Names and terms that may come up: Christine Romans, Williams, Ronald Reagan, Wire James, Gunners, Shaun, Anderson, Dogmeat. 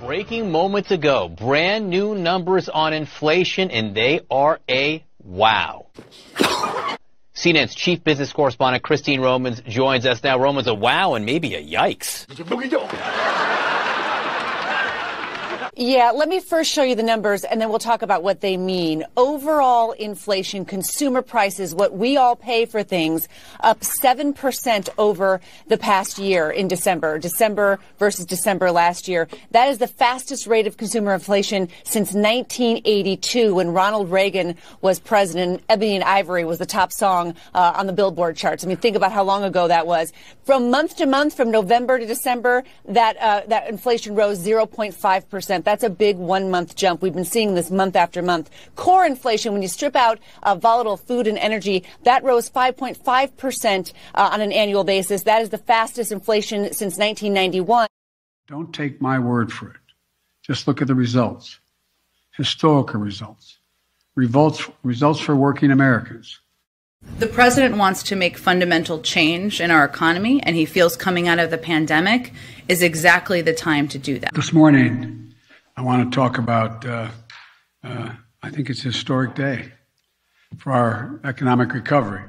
Breaking moments ago, brand new numbers on inflation, and they are a wow. CNN's chief business correspondent Christine Romans joins us now. Romans, a wow and maybe a yikes. Yeah, let me first show you the numbers, and then we'll talk about what they mean. Overall inflation, consumer prices, what we all pay for things, up 7% over the past year in December. December versus December last year. That is the fastest rate of consumer inflation since 1982, when Ronald Reagan was president. Ebony and Ivory was the top song on the Billboard charts. I mean, think about how long ago that was. From month to month, from November to December, that inflation rose 0.5%. That's a big one-month jump. We've been seeing this month after month. Core inflation, when you strip out volatile food and energy, that rose 5.5% on an annual basis. That is the fastest inflation since 1991. Don't take my word for it. Just look at the results. Historical results. Results for working Americans. The president wants to make fundamental change in our economy, and he feels coming out of the pandemic is exactly the time to do that. This morning, I want to talk about, I think it's a historic day for our economic recovery.